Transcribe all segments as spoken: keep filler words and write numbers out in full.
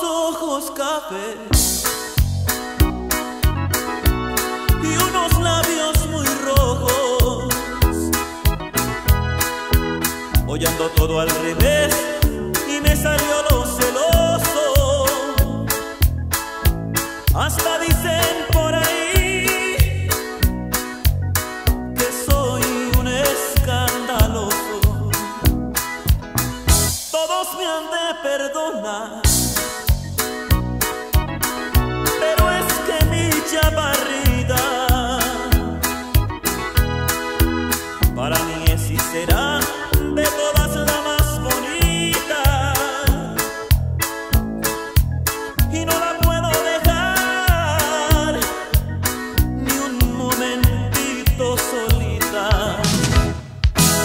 Ojos café y unos labios muy rojos, hoy ando todo al revés y me salió lo celoso. Hasta dicen por ahí que soy un escandaloso. Todos me han de perdonar, barrida para mí es y será de todas la más bonita, y no la puedo dejar ni un momentito solita.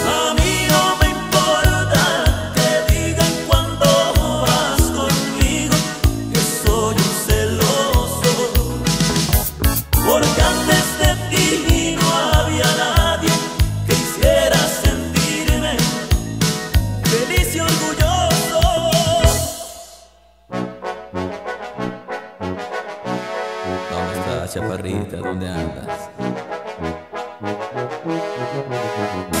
A mí no me importa que digan cuando vas conmigo que soy un celoso, porque antes de ti no había nadie que hiciera sentirme feliz y orgulloso. ¿Dónde está la chaparrita? ¿Dónde andas? ¿Dónde estás?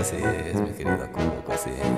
Así es, mi querido Cuco, así es.